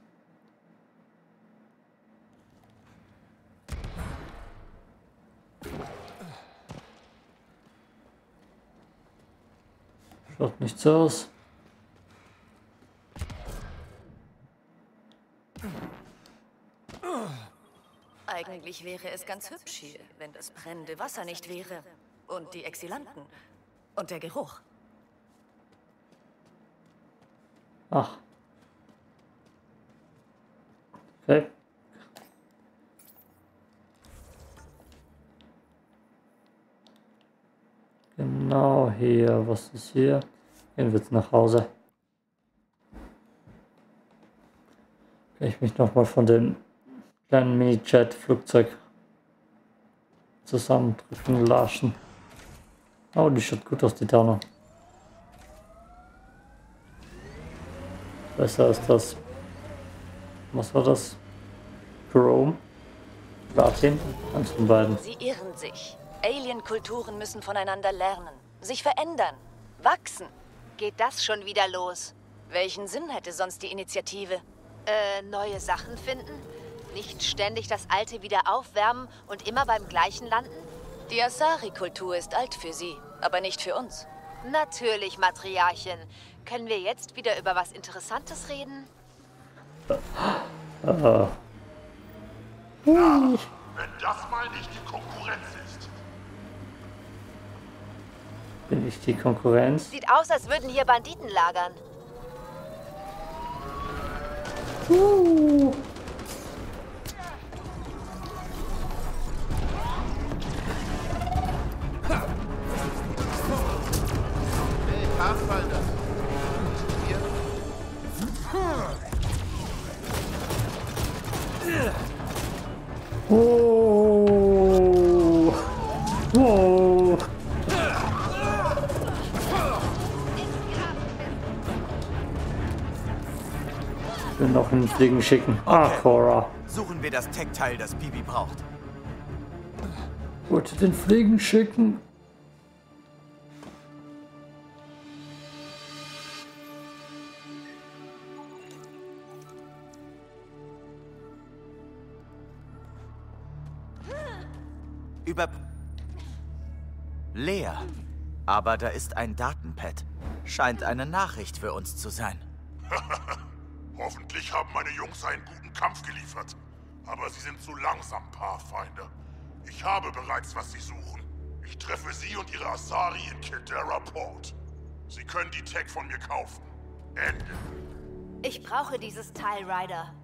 Schaut nichts aus. Eigentlich wäre es ganz hübsch hier, wenn das brennende Wasser nicht wäre. Und die Exilanten. Und der Geruch. Ach. Okay. was ist hier? Gehen wir jetzt nach Hause. Kann ich mich nochmal von dem kleinen Mini-Jet-Flugzeug zusammendrücken, laschen. Oh, die schaut gut aus, die Tarnung. Besser als das. Was war das? Chrome? Platin? Eins von beiden. Sie irren sich. Alien-Kulturen müssen voneinander lernen, sich verändern, wachsen. Geht das schon wieder los? Welchen Sinn hätte sonst die Initiative? Neue Sachen finden? Nicht ständig das Alte wieder aufwärmen und immer beim Gleichen landen? Die Asari-Kultur ist alt für sie, aber nicht für uns. Natürlich, Matriarchin. Können wir jetzt wieder über was Interessantes reden? Na, wenn das mal nicht die Konkurrenz ist. Bin ich die Konkurrenz? Sieht aus, als würden hier Banditen lagern. Hey, Pathfinder. Oh. Oh. Ich will noch einen Fliegen schicken. Okay. Ah, Cora. Suchen wir das Tech-Teil, das Bibi braucht. Wollte den Fliegen schicken. Leer. Aber da ist ein Datenpad. Scheint eine Nachricht für uns zu sein. Hoffentlich haben meine Jungs einen guten Kampf geliefert. Aber sie sind zu langsam, Pathfinder. Ich habe bereits, was sie suchen. Ich treffe sie und ihre Asari in Kadara Port. Sie können die Tech von mir kaufen. Ende. Ich brauche dieses Teil, Ryder.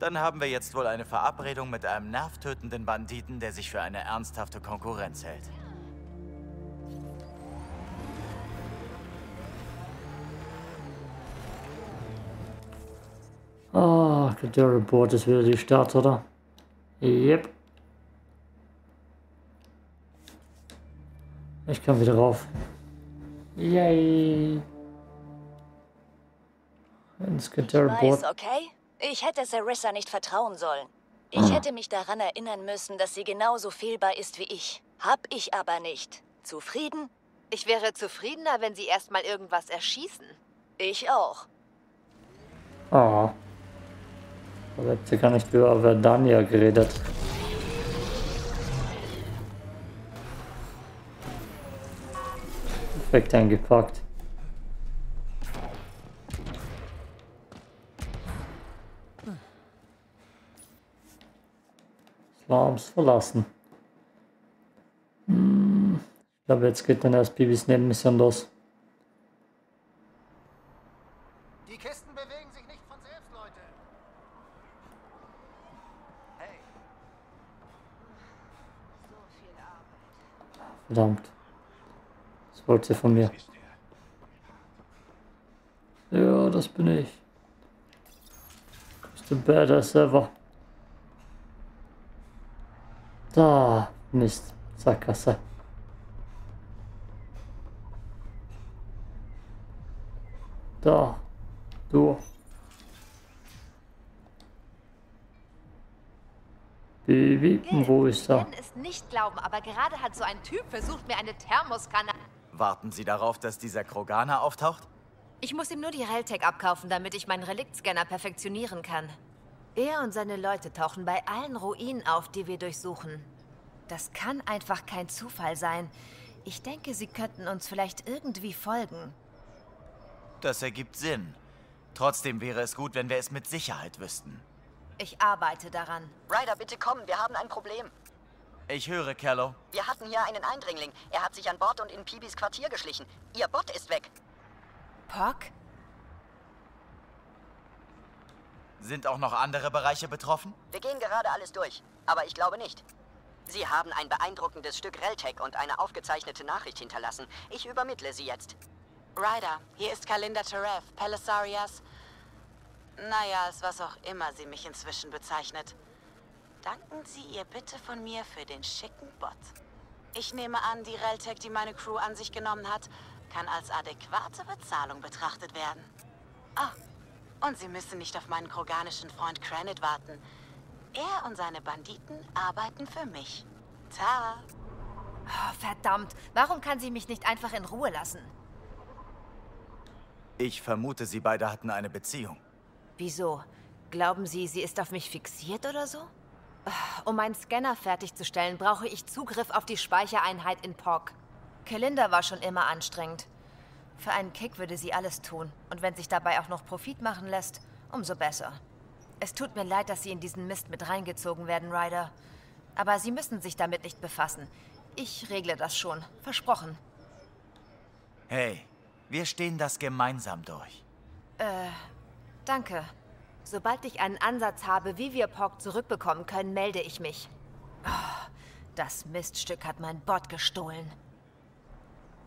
Dann haben wir jetzt wohl eine Verabredung mit einem nervtötenden Banditen, der sich für eine ernsthafte Konkurrenz hält. Ah, Kadara Port ist wieder die Stadt, oder? Yep. Ich kann wieder rauf. Yay. Ins Kadara Port. Okay? Ich hätte Sarissa nicht vertrauen sollen. Ich hätte mich daran erinnern müssen, dass sie genauso fehlbar ist wie ich. Hab ich aber nicht. Zufrieden? Ich wäre zufriedener, wenn sie erstmal irgendwas erschießen. Ich auch. Oh. Da bleibt sie gar nicht über Verdania geredet. Perfekt eingepackt. Slums verlassen. Ich glaube, jetzt geht dann erst Bibis Nebenmission los. Die Kisten bewegen sich nicht von selbst, Leute. Hey. So viel Arbeit. Verdammt. Was wollt ihr von mir? Ja, das bin ich. Bist du badass ever? Da, Mist, Sackgasse. Da, du. Baby, wo ist er? Ich kann es nicht glauben, aber gerade hat so ein Typ versucht, mir eine Thermoskanne... Warten Sie darauf, dass dieser Kroganer auftaucht? Ich muss ihm nur die Reltech abkaufen, damit ich meinen Reliktscanner perfektionieren kann. Er und seine Leute tauchen bei allen Ruinen auf, die wir durchsuchen. Das kann einfach kein Zufall sein. Ich denke, sie könnten uns vielleicht irgendwie folgen. Das ergibt Sinn. Trotzdem wäre es gut, wenn wir es mit Sicherheit wüssten. Ich arbeite daran. Ryder, bitte komm, wir haben ein Problem. Ich höre, Kello. Wir hatten hier einen Eindringling. Er hat sich an Bord und in Pibis Quartier geschlichen. Ihr Bot ist weg. Poc? Sind auch noch andere Bereiche betroffen? Wir gehen gerade alles durch, aber ich glaube nicht. Sie haben ein beeindruckendes Stück Reltech und eine aufgezeichnete Nachricht hinterlassen. Ich übermittle sie jetzt. Ryder, hier ist Kalinda Terev, Pelisarias. Naja, als was auch immer sie mich inzwischen bezeichnet. Danken Sie ihr bitte von mir für den schicken Bot. Ich nehme an, die Reltech, die meine Crew an sich genommen hat, kann als adäquate Bezahlung betrachtet werden. Oh, und Sie müssen nicht auf meinen kroganischen Freund Cranit warten. Er und seine Banditen arbeiten für mich. Ta. Oh, verdammt, warum kann sie mich nicht einfach in Ruhe lassen? Ich vermute, Sie beide hatten eine Beziehung. Wieso? Glauben Sie, sie ist auf mich fixiert oder so? Um meinen Scanner fertigzustellen, brauche ich Zugriff auf die Speichereinheit in Poc. Kalinda war schon immer anstrengend. Für einen Kick würde sie alles tun. Und wenn sich dabei auch noch Profit machen lässt, umso besser. Es tut mir leid, dass Sie in diesen Mist mit reingezogen werden, Ryder. Aber Sie müssen sich damit nicht befassen. Ich regle das schon. Versprochen. Hey, wir stehen das gemeinsam durch. Danke. Sobald ich einen Ansatz habe, wie wir Poc zurückbekommen können, melde ich mich. Oh, das Miststück hat mein Bot gestohlen.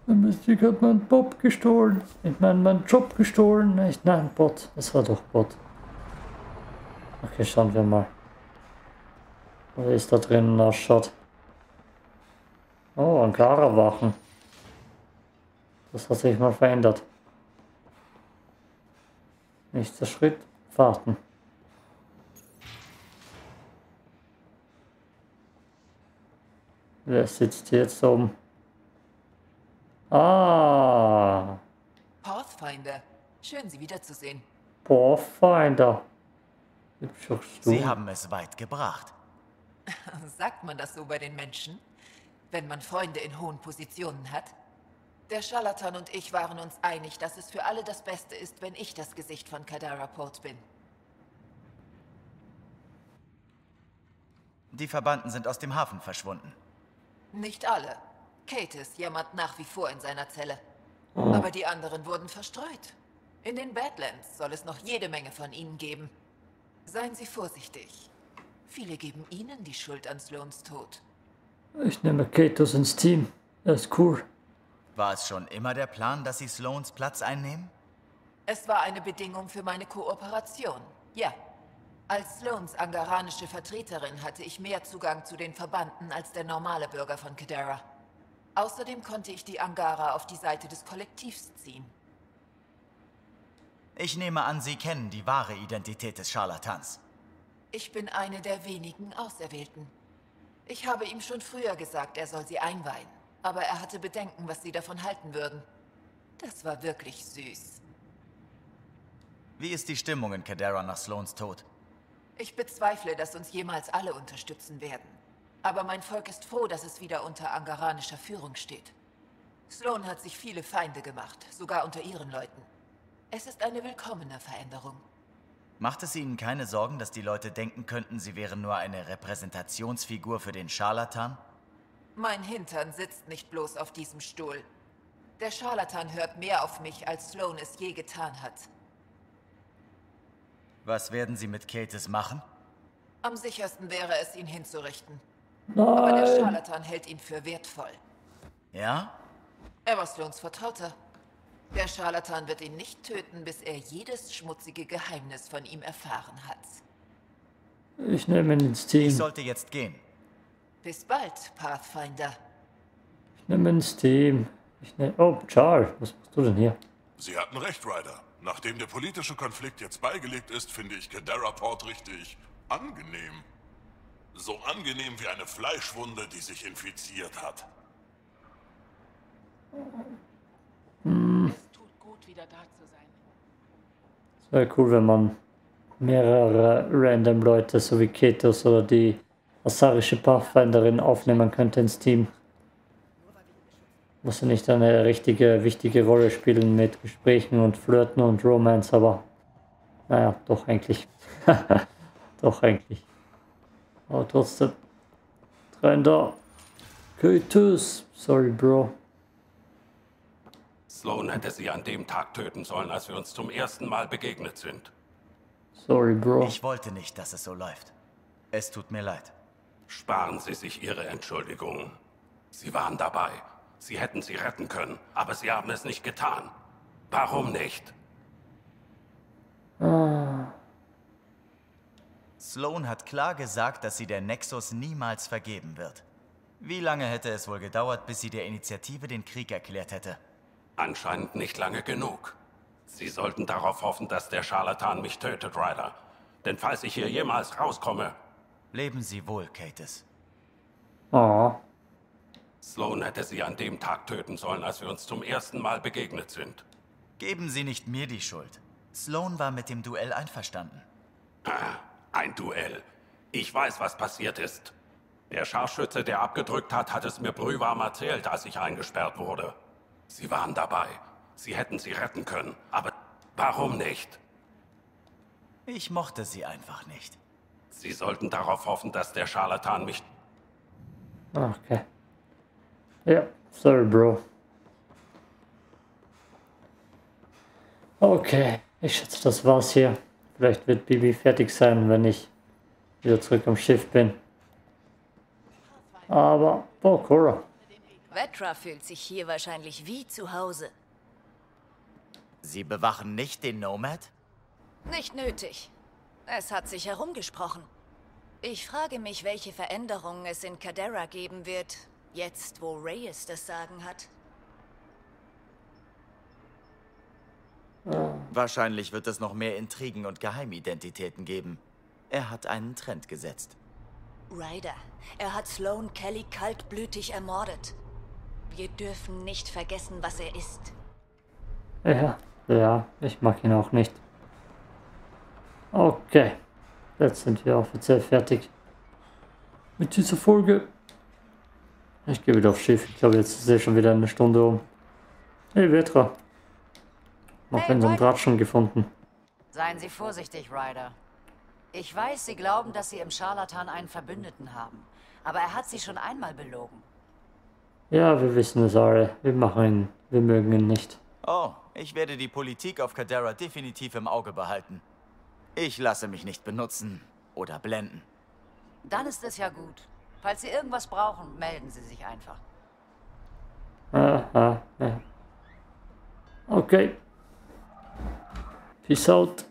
Das Miststück hat mein Bob gestohlen. Ich meine, mein Job gestohlen. Nein, Bot. Es war doch Bot. Okay, schauen wir mal. Oder ist da drinnen ausschaut. Oh, Angara-Wachen. Das hat sich mal verändert. Nächster Schritt. Warten. Wer sitzt hier jetzt oben? Ah! Pathfinder. Schön, Sie wiederzusehen. Pathfinder. Sie haben es weit gebracht. Sagt man das so bei den Menschen? Wenn man Freunde in hohen Positionen hat? Der Scharlatan und ich waren uns einig, dass es für alle das Beste ist, wenn ich das Gesicht von Kadara Port bin. Die Verbannten sind aus dem Hafen verschwunden. Nicht alle. Kaetus jammert nach wie vor in seiner Zelle. Aber die anderen wurden verstreut. In den Badlands soll es noch jede Menge von ihnen geben. Seien Sie vorsichtig. Viele geben Ihnen die Schuld an Sloanes Tod. Ich nehme Kaetus ins Team. Er ist cool. War es schon immer der Plan, dass Sie Sloanes Platz einnehmen? Es war eine Bedingung für meine Kooperation, ja. Als Sloanes angaranische Vertreterin hatte ich mehr Zugang zu den Verbannten als der normale Bürger von Kadara. Außerdem konnte ich die Angara auf die Seite des Kollektivs ziehen. Ich nehme an, Sie kennen die wahre Identität des Scharlatans. Ich bin eine der wenigen Auserwählten. Ich habe ihm schon früher gesagt, er soll sie einweihen. Aber er hatte Bedenken, was Sie davon halten würden. Das war wirklich süß. Wie ist die Stimmung in Kadara nach Sloanes Tod? Ich bezweifle, dass uns jemals alle unterstützen werden. Aber mein Volk ist froh, dass es wieder unter angaranischer Führung steht. Sloane hat sich viele Feinde gemacht, sogar unter ihren Leuten. Es ist eine willkommene Veränderung. Macht es Ihnen keine Sorgen, dass die Leute denken könnten, Sie wären nur eine Repräsentationsfigur für den Scharlatan? Mein Hintern sitzt nicht bloß auf diesem Stuhl. Der Scharlatan hört mehr auf mich, als Sloane es je getan hat. Was werden Sie mit Kaetus machen? Am sichersten wäre es, ihn hinzurichten. Nein. Aber der Scharlatan hält ihn für wertvoll. Ja? Er war Sloanes Vertrauter. Der Scharlatan wird ihn nicht töten, bis er jedes schmutzige Geheimnis von ihm erfahren hat. Ich nehme ihn ins Team. Ich sollte jetzt gehen. Bis bald, Pathfinder. Ich nehme ins Team. Oh, Jaal, was machst du denn hier? Sie hatten recht, Ryder. Nachdem der politische Konflikt jetzt beigelegt ist, finde ich Kadara Port richtig angenehm. So angenehm wie eine Fleischwunde, die sich infiziert hat. Es tut gut, wieder da zu sein. Es wäre cool, wenn man mehrere random Leute, so wie Kaetus oder die asarische Pathfinderin aufnehmen könnte ins Team. Muss ja nicht eine richtige, wichtige Rolle spielen mit Gesprächen und Flirten und Romance, aber naja, doch eigentlich. Doch eigentlich. Aber trotzdem. Rein da. Kaetus. Sorry, Bro. Sloane hätte sie an dem Tag töten sollen, als wir uns zum ersten Mal begegnet sind. Sorry, Bro. Ich wollte nicht, dass es so läuft. Es tut mir leid. Sparen Sie sich Ihre Entschuldigung. Sie waren dabei. Sie hätten sie retten können, aber Sie haben es nicht getan. Warum nicht? Sloane hat klar gesagt, dass sie der Nexus niemals vergeben wird. Wie lange hätte es wohl gedauert, bis sie der Initiative den Krieg erklärt hätte? Anscheinend nicht lange genug. Sie sollten darauf hoffen, dass der Scharlatan mich tötet, Ryder. Denn falls ich hier jemals rauskomme... Leben Sie wohl, Kaetus. Oh. Sloane hätte sie an dem Tag töten sollen, als wir uns zum ersten Mal begegnet sind. Geben Sie nicht mir die Schuld. Sloane war mit dem Duell einverstanden. Ein Duell. Ich weiß, was passiert ist. Der Scharfschütze, der abgedrückt hat, hat es mir brühwarm erzählt, als ich eingesperrt wurde. Sie waren dabei. Sie hätten sie retten können. Aber warum nicht? Ich mochte sie einfach nicht. Sie sollten darauf hoffen, dass der Scharlatan mich... Okay. Ja, sorry, Bro. Okay, ich schätze, das war's hier. Vielleicht wird Bibi fertig sein, wenn ich wieder zurück am Schiff bin. Aber, oh, Cora. Vetra fühlt sich hier wahrscheinlich wie zu Hause. Sie bewachen nicht den Nomad? Nicht nötig. Es hat sich herumgesprochen. Ich frage mich, welche Veränderungen es in Kadara geben wird, jetzt wo Reyes das Sagen hat. Wahrscheinlich wird es noch mehr Intrigen und Geheimidentitäten geben. Er hat einen Trend gesetzt. Ryder, er hat Sloane Kelly kaltblütig ermordet. Wir dürfen nicht vergessen, was er ist. Ja, ich mag ihn auch nicht. Okay, jetzt sind wir offiziell fertig mit dieser Folge. Ich gehe wieder aufs Schiff. Ich glaube, jetzt ist schon wieder eine Stunde um. Hey, Vetra. Noch in den Draht schon gefunden. Seien Sie vorsichtig, Ryder. Ich weiß, Sie glauben, dass Sie im Scharlatan einen Verbündeten haben. Aber er hat Sie schon einmal belogen. Ja, wir wissen es alle. Wir mögen ihn nicht. Oh, ich werde die Politik auf Kadara definitiv im Auge behalten. Ich lasse mich nicht benutzen oder blenden. Dann ist es ja gut. Falls Sie irgendwas brauchen, melden Sie sich einfach. Aha, ja. Okay. Peace out.